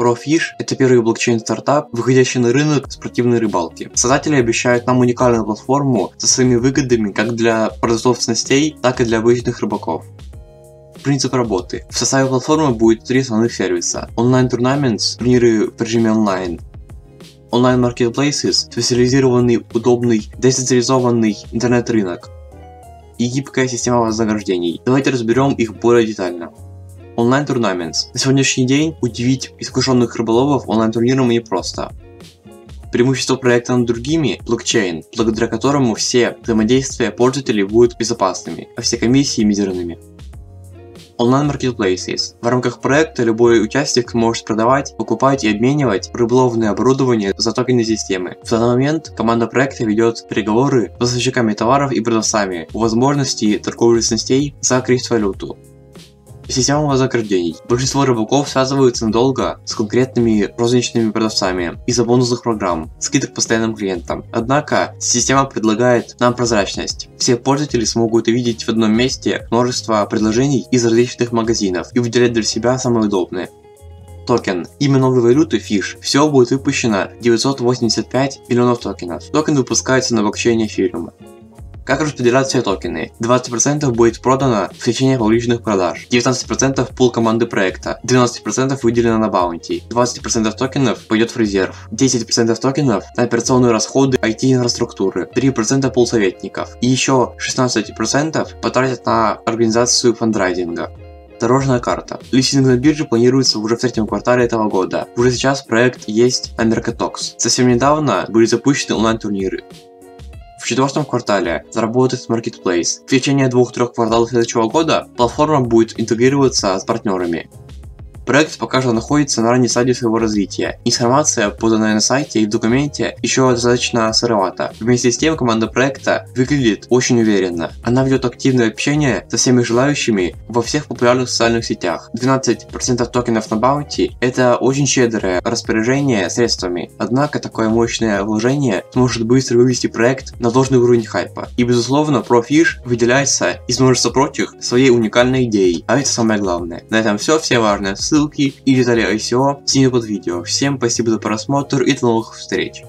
ProFish — это первый блокчейн-стартап, выходящий на рынок спортивной рыбалки. Создатели обещают нам уникальную платформу со своими выгодами как для продавцов снастей, так и для обычных рыбаков. Принцип работы. В составе платформы будет три основных сервиса: онлайн-турнамент, турниры в режиме онлайн, онлайн-маркетплейсы, специализированный, удобный, децентрализованный интернет-рынок и гибкая система вознаграждений. Давайте разберем их более детально. Онлайн-турнамент. На сегодняшний день удивить искушенных рыболовов онлайн-турниром непросто. Преимущество проекта над другими – блокчейн, благодаря которому все взаимодействия пользователей будут безопасными, а все комиссии – мизерными. Онлайн-маркетплейсы. В рамках проекта любой участник может продавать, покупать и обменивать рыболовное оборудование за токены системы. В данный момент команда проекта ведет переговоры с поставщиками товаров и продавцами о возможности торговли снастей за криптовалюту. Система вознаграждений. Большинство рыбаков связываются надолго с конкретными розничными продавцами из-за бонусных программ, скидок постоянным клиентам. Однако система предлагает нам прозрачность. Все пользователи смогут увидеть в одном месте множество предложений из различных магазинов и выделять для себя самые удобные. Токен. Имя новой валюты FISH. Всего будет выпущено 985 миллионов токенов. Токен выпускается на блокчейне Ethereum. Как распределять все токены? 20% будет продано в течение публичных продаж, 19% в пул команды проекта, 12% выделено на баунти, 20% токенов пойдет в резерв, 10% токенов на операционные расходы IT-инфраструктуры, 3% пул советников и еще 16% потратят на организацию фандрайдинга. Дорожная карта. Листинг на бирже планируется уже в третьем квартале этого года. Уже сейчас проект есть на Mercatox. Совсем недавно были запущены онлайн-турниры. В четвертом квартале заработает Marketplace. В течение 2-3 кварталов следующего года платформа будет интегрироваться с партнерами. Проект пока что находится на ранней стадии своего развития. Информация, поданная на сайте и в документе, еще достаточно сыровата. Вместе с тем, команда проекта выглядит очень уверенно. Она ведет активное общение со всеми желающими во всех популярных социальных сетях. 12% токенов на баунти – это очень щедрое распоряжение средствами. Однако такое мощное вложение сможет быстро вывести проект на должный уровень хайпа. И безусловно, ProFish выделяется из множества прочих своей уникальной идеей. А это самое главное. На этом все. Все важные ссылки и детали ICO снизу под видео. Всем спасибо за просмотр и до новых встреч!